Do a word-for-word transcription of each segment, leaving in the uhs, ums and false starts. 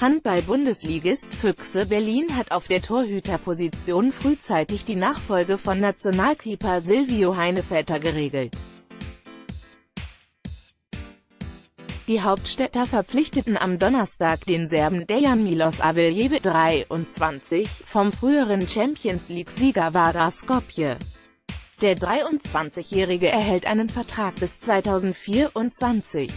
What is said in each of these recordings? Handball-Bundesligist Füchse Berlin hat auf der Torhüterposition frühzeitig die Nachfolge von Nationalkeeper Silvio Heinevetter geregelt. Die Hauptstädter verpflichteten am Donnerstag den Serben Dejan Milosavljev, dreiundzwanzig, vom früheren Champions-League-Sieger Vardar Skopje. Der dreiundzwanzigjährige erhält einen Vertrag bis zweitausendvierundzwanzig.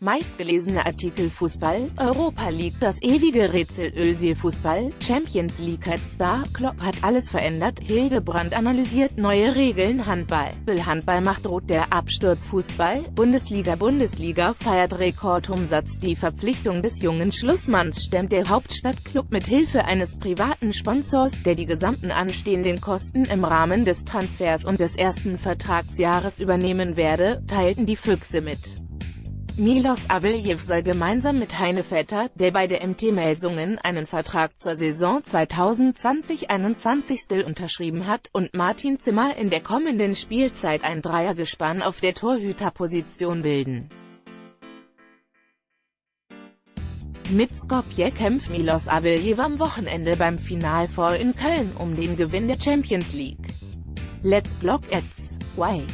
Meistgelesene Artikel: Fußball, Europa League, das ewige Rätsel. Özil-Fußball, Champions League hat Star, Klopp hat alles verändert. Hildebrand analysiert neue Regeln. Handball, Handball macht rot, der Absturz. Fußball, Bundesliga, Bundesliga feiert Rekordumsatz. Die Verpflichtung des jungen Schlussmanns stemmt der Hauptstadtklub mit Hilfe eines privaten Sponsors, der die gesamten anstehenden Kosten im Rahmen des Transfers und des ersten Vertragsjahres übernehmen werde, teilten die Füchse mit. Milosavljev soll gemeinsam mit Heinevetter, der bei der M T Melsungen einen Vertrag zur Saison zweitausendzwanzig einundzwanzig unterschrieben hat, und Martin Zimmer in der kommenden Spielzeit ein Dreiergespann auf der Torhüterposition bilden. Mit Skopje kämpft Milosavljev am Wochenende beim Final Four in Köln um den Gewinn der Champions League. Let's Block Ads. Why?